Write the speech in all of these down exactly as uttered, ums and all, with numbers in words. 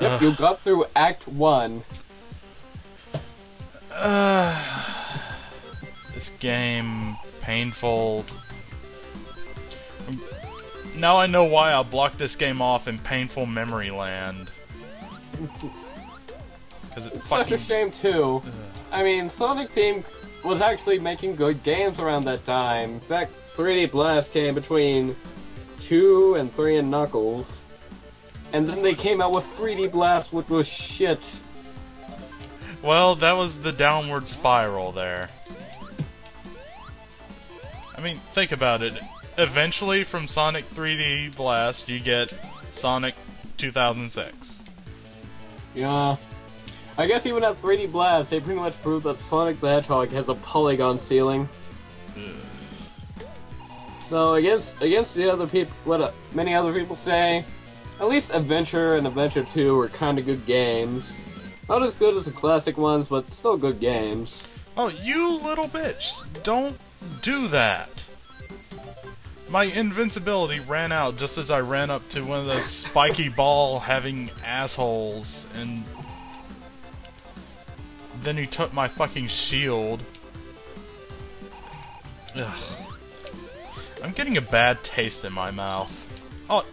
Yep, uh, you got through Act One. Uh, this game painful. Now I know why I blocked this game off in painful memory land. Cause it it's fucking... such a shame too. Ugh. I mean, Sonic Team was actually making good games around that time. In fact, three D Blast came between two and three and Knuckles. And then they came out with three D Blast, which was shit. Well, that was the downward spiral there. I mean, think about it. Eventually, from Sonic three D Blast, you get Sonic two thousand six. Yeah. I guess even at three D Blast, they pretty much proved that Sonic the Hedgehog has a polygon ceiling. Ugh. So, against, against the other people, what uh, many other people say, at least Adventure and Adventure two were kinda good games. Not as good as the classic ones, but still good games. Oh, you little bitch! Don't do that! My invincibility ran out just as I ran up to one of those spiky ball-having assholes, and then he took my fucking shield. Ugh. I'm getting a bad taste in my mouth. Oh,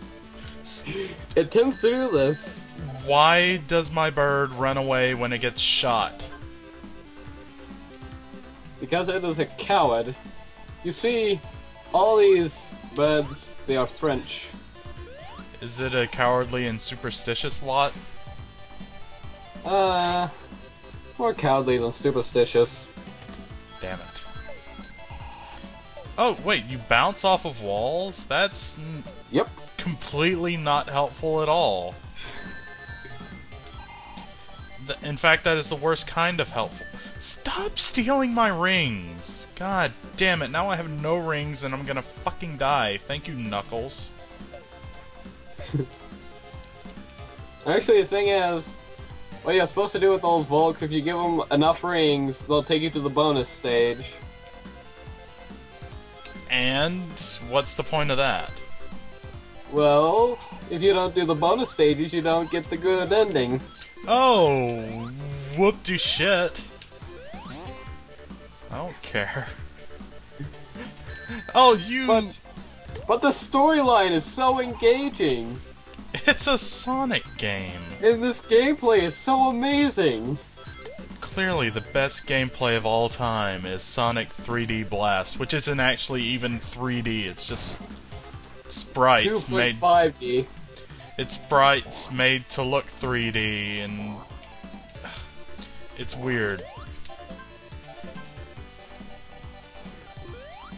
it tends to do this. Why does my bird run away when it gets shot? Because it is a coward. You see, all these birds, they are French. Is it a cowardly and superstitious lot? Uh, more cowardly than superstitious. Damn it. Oh, wait, you bounce off of walls? That's... Yep. Completely not helpful at all. Th in fact, that is the worst kind of helpful. Stop stealing my rings! God damn it, now I have no rings and I'm gonna fucking die. Thank you, Knuckles. Actually, the thing is, what you're supposed to do with those Volks, if you give them enough rings, they'll take you to the bonus stage. And what's the point of that? Well, if you don't do the bonus stages, you don't get the good ending. Oh, whoop-de-shit. I don't care. Oh, you... But, but the storyline is so engaging. It's a Sonic game. And this gameplay is so amazing. Clearly, the best gameplay of all time is Sonic three D Blast, which isn't actually even three D, it's just... sprites made five D. It's sprites made to look three D, and it's weird.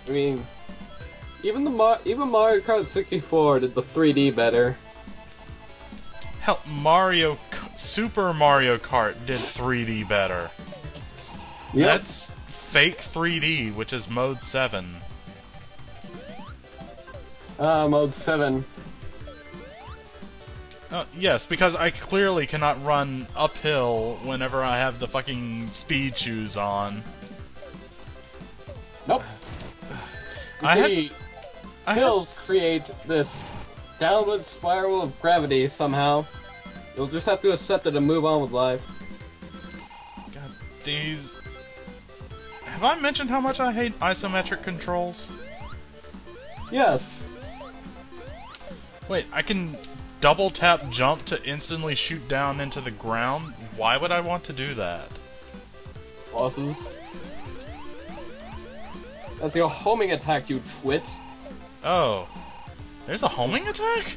I mean, even the Mar even Mario Kart sixty-four did the three D better. Hell, Mario Super Mario Kart did three D better. Yep. That's fake three D, which is Mode seven. Ah, uh, Mode seven. Oh, yes, because I clearly cannot run uphill whenever I have the fucking speed shoes on. Nope. You I see, had... hills I had... create this downward spiral of gravity somehow. You'll just have to accept it and move on with life. God, these... Have I mentioned how much I hate isometric controls? Yes. Wait, I can double tap jump to instantly shoot down into the ground? Why would I want to do that? Bosses. That's your homing attack, you twit. Oh. There's a homing attack?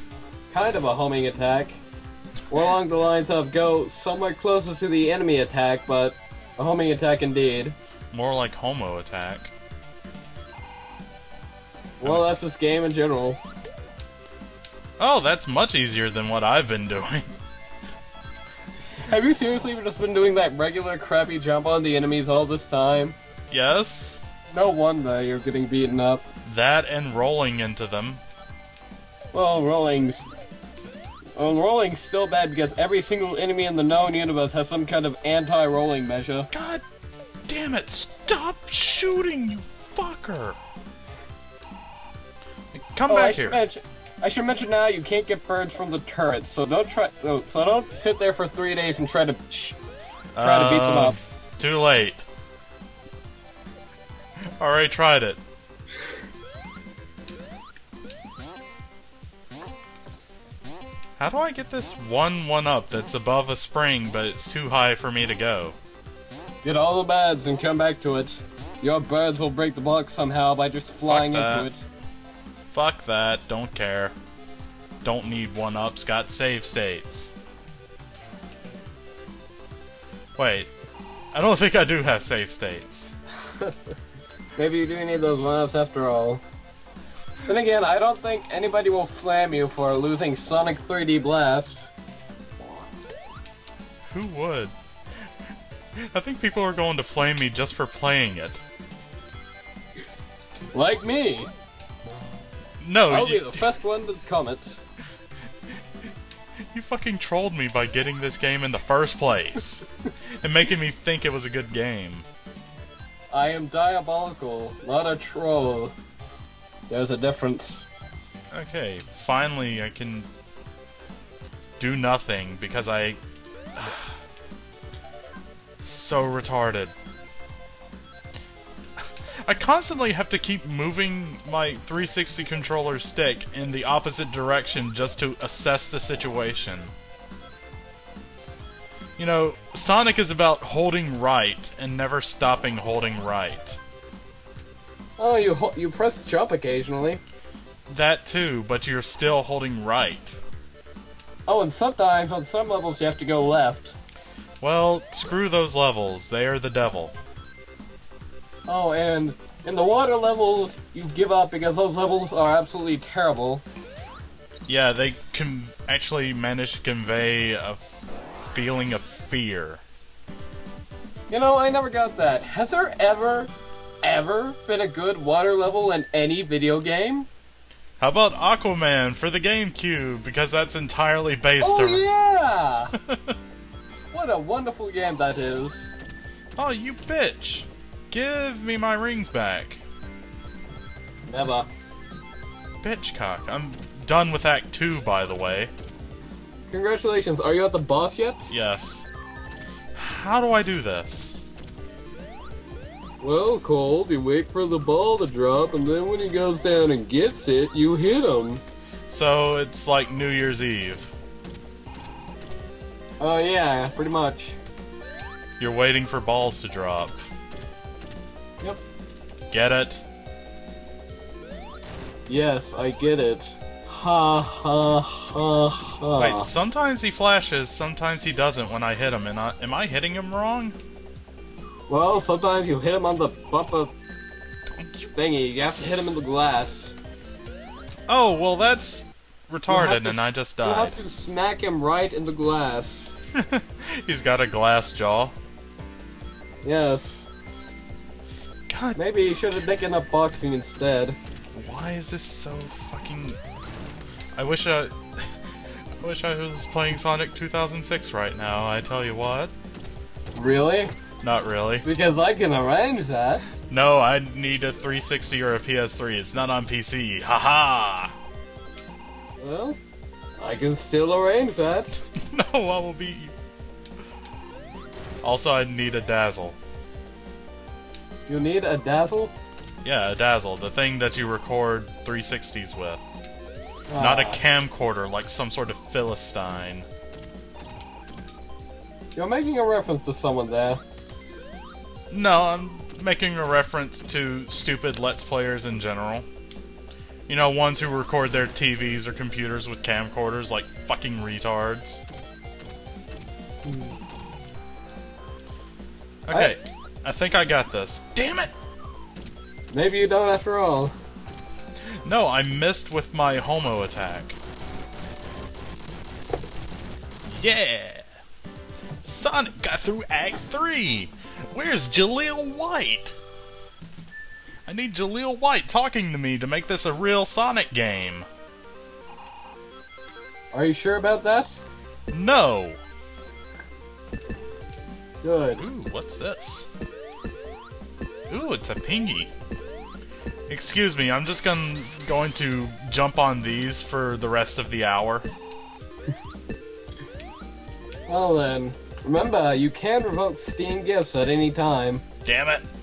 Kind of a homing attack. We're along the lines of go somewhere closer to the enemy attack, but a homing attack indeed. More like homo attack. Well, that's this game in general. Oh, that's much easier than what I've been doing. Have you seriously just been doing that regular crappy jump on the enemies all this time? Yes. No wonder you're getting beaten up. That and rolling into them. Well, rolling's... Well, rolling's still bad because every single enemy in the known universe has some kind of anti-rolling measure. God damn it! Stop shooting, you fucker! Come oh, back I here. I should mention now you can't get birds from the turrets, so don't try. So don't sit there for three days and try to try uh, to beat them up. Too late. Already tried it. How do I get this one one up that's above a spring, but it's too high for me to go? Get all the birds and come back to it. Your birds will break the block somehow by just flying into it. Fuck that, don't care. Don't need one-ups, got save states. Wait, I don't think I do have save states. Maybe you do need those one-ups after all. Then again, I don't think anybody will flam you for losing Sonic three D Blast. Who would? I think people are going to flame me just for playing it. Like me! No, I'll you... be the first one to comment. You fucking trolled me by getting this game in the first place. And making me think it was a good game. I am diabolical, not a troll. There's a difference. Okay, finally I can do nothing because I... So retarded. I constantly have to keep moving my three sixty controller stick in the opposite direction just to assess the situation. You know, Sonic is about holding right and never stopping holding right. Oh, you ho you press jump occasionally. That too, but you're still holding right. Oh, and sometimes on some levels you have to go left. Well, screw those levels. They are the devil. Oh, and in the water levels, you give up because those levels are absolutely terrible. Yeah, they can actually manage to convey a feeling of fear. You know, I never got that. Has there ever, ever been a good water level in any video game? How about Aquaman for the GameCube? Because that's entirely based on... Oh, yeah! What a wonderful game that is. Oh, you bitch! Give me my rings back. Never. Bitchcock. I'm done with Act two, by the way. Congratulations. Are you at the boss yet? Yes. How do I do this? Well, Cold, you wait for the ball to drop, and then when he goes down and gets it, you hit him. So it's like New Year's Eve. Oh, yeah, pretty much. You're waiting for balls to drop. Yep. Get it? Yes, I get it. Ha ha ha ha. Wait, sometimes he flashes, sometimes he doesn't when I hit him, and I, am I hitting him wrong? Well, sometimes you hit him on the bumper thingy, you have to hit him in the glass. Oh, well that's retarded, to, and I just died. You have to smack him right in the glass. He's got a glass jaw. Yes. God. Maybe you should have taken up boxing instead. Why is this so fucking... I wish I... I wish I was playing Sonic two thousand six right now, I tell you what. Really? Not really. Because I can arrange that. No, I need a three sixty or a P S three. It's not on P C. Haha! -ha! Well, I can still arrange that. No, I will beat you. Also, I need a Dazzle. You need a Dazzle? Yeah, a Dazzle, the thing that you record three sixties with. Ah. Not a camcorder, like some sort of Philistine. You're making a reference to someone there. No, I'm making a reference to stupid Let's Players in general. You know, ones who record their T Vs or computers with camcorders like fucking retards. Okay. I I think I got this. Damn it! Maybe you don't after all. No, I missed with my homo attack. Yeah! Sonic got through Act three! Where's Jaleel White? I need Jaleel White talking to me to make this a real Sonic game. Are you sure about that? No! Good. Ooh, what's this? Ooh, it's a pingy. Excuse me, I'm just gonna, going to jump on these for the rest of the hour. Well then, remember, you can revoke Steam gifts at any time. Damn it.